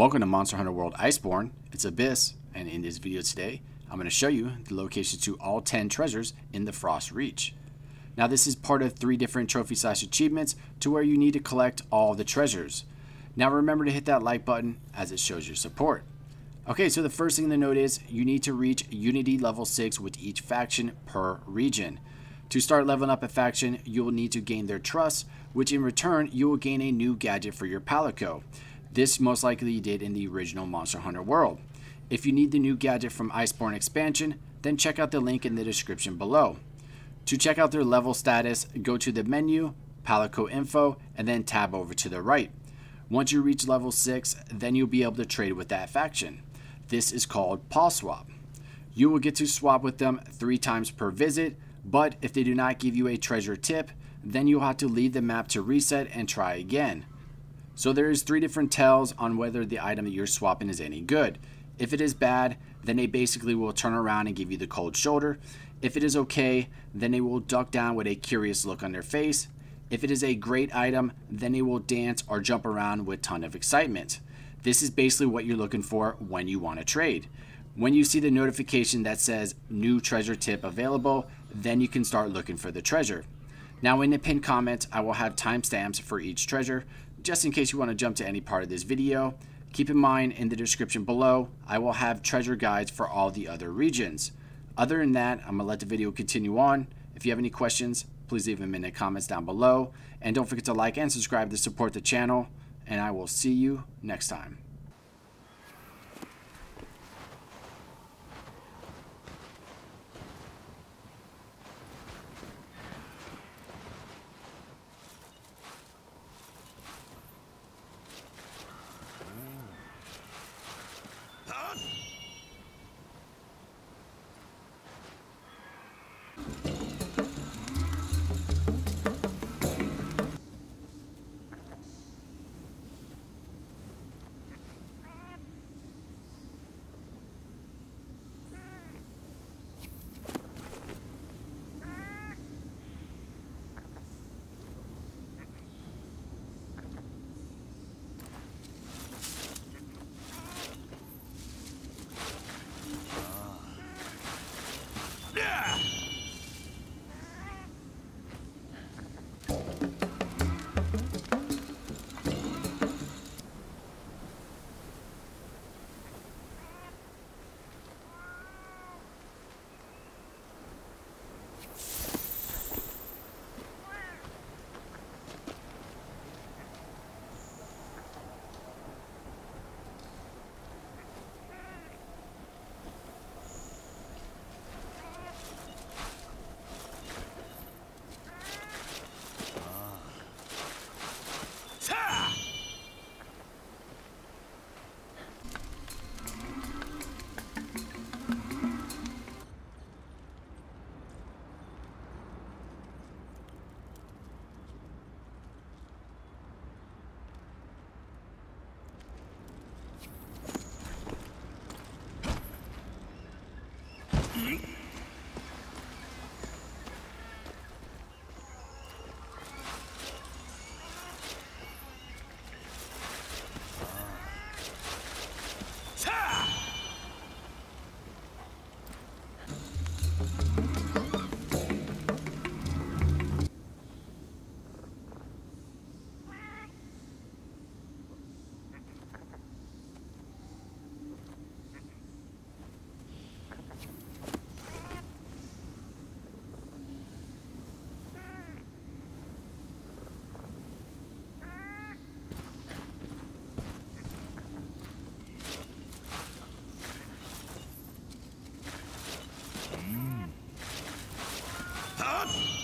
Welcome to Monster Hunter World Iceborne, it's Abyss, and in this video today, I'm going to show you the locations to all 10 treasures in the Frost Reach. Now this is part of 3 different trophy/slash achievements to where you need to collect all the treasures. Now remember to hit that like button as it shows your support. Okay, so the first thing to note is you need to reach Unity level 6 with each faction per region. To start leveling up a faction, you will need to gain their trust, which in return, you will gain a new gadget for your Palico. This most likely you did in the original Monster Hunter World. If you need the new gadget from Iceborne expansion, then check out the link in the description below. To check out their level status, go to the menu, Palico Info, and then tab over to the right. Once you reach level 6, then you'll be able to trade with that faction. This is called Paw Swap. You will get to swap with them 3 times per visit, but if they do not give you a treasure tip, then you'll have to leave the map to reset and try again. So there is 3 different tells on whether the item that you're swapping is any good. If it is bad, then they basically will turn around and give you the cold shoulder. If it is okay, then they will duck down with a curious look on their face. If it is a great item, then they will dance or jump around with a ton of excitement. This is basically what you're looking for when you want to trade. When you see the notification that says new treasure tip available, then you can start looking for the treasure. Now in the pinned comments, I will have timestamps for each treasure, just in case you want to jump to any part of this video. Keep in mind, in the description below, I will have treasure guides for all the other regions. Other than that, I'm going to let the video continue on. If you have any questions, please leave them in the comments down below. And don't forget to like and subscribe to support the channel. And I will see you next time. Huh?